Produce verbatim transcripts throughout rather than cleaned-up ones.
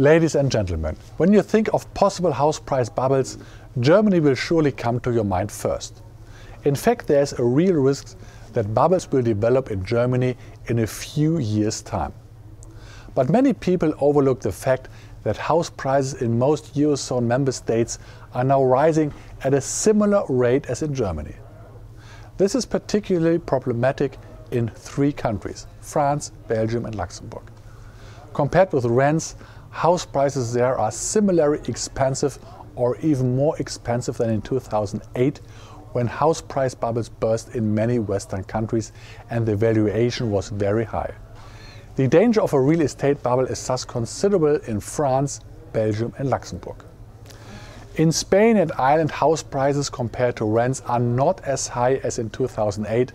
Ladies and gentlemen, when you think of possible house price bubbles, Germany will surely come to your mind first. In fact, there is a real risk that bubbles will develop in Germany in a few years' time. But many people overlook the fact that house prices in most Eurozone member states are now rising at a similar rate as in Germany. This is particularly problematic in three countries: France, Belgium and Luxembourg. Compared with rents, house prices there are similarly expensive or even more expensive than in two thousand eight, when house price bubbles burst in many Western countries and the valuation was very high. The danger of a real estate bubble is thus considerable in France, Belgium and Luxembourg. In Spain and Ireland, house prices compared to rents are not as high as in two thousand eight,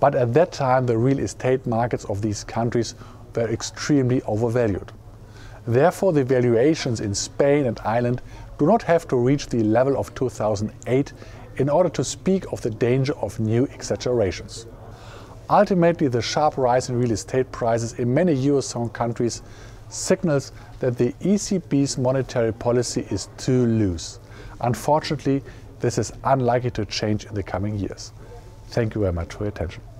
but at that time the real estate markets of these countries were extremely overvalued. Therefore, the valuations in Spain and Ireland do not have to reach the level of two thousand eight in order to speak of the danger of new exaggerations. Ultimately, the sharp rise in real estate prices in many Eurozone countries signals that the E C B's monetary policy is too loose. Unfortunately, this is unlikely to change in the coming years. Thank you very much for your attention.